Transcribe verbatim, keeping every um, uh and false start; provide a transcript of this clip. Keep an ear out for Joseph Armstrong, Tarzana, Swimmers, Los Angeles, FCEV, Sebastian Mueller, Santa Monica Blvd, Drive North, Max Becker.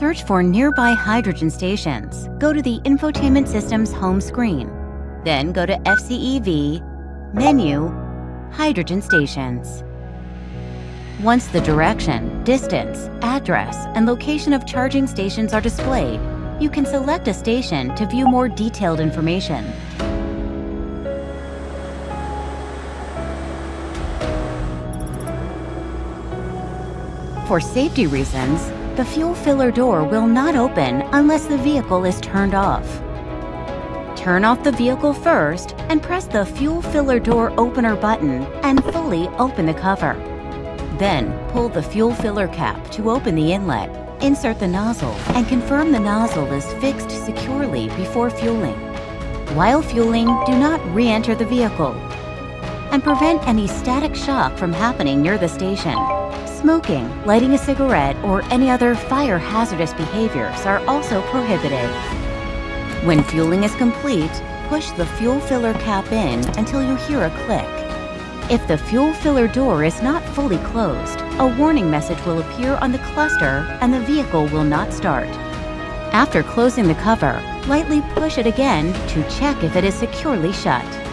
search for nearby hydrogen stations. Go to the infotainment system's home screen. Then go to F C E V, Menu, Hydrogen Stations. Once the direction, distance, address, and location of charging stations are displayed, you can select a station to view more detailed information. For safety reasons, the fuel filler door will not open unless the vehicle is turned off. Turn off the vehicle first and press the fuel filler door opener button and fully open the cover. Then pull the fuel filler cap to open the inlet, insert the nozzle, and confirm the nozzle is fixed securely before fueling. While fueling, do not re-enter the vehicle and prevent any static shock from happening near the station. Smoking, lighting a cigarette, or any other fire hazardous behaviors are also prohibited. When fueling is complete, push the fuel filler cap in until you hear a click. If the fuel filler door is not fully closed, a warning message will appear on the cluster and the vehicle will not start. After closing the cover, lightly push it again to check if it is securely shut.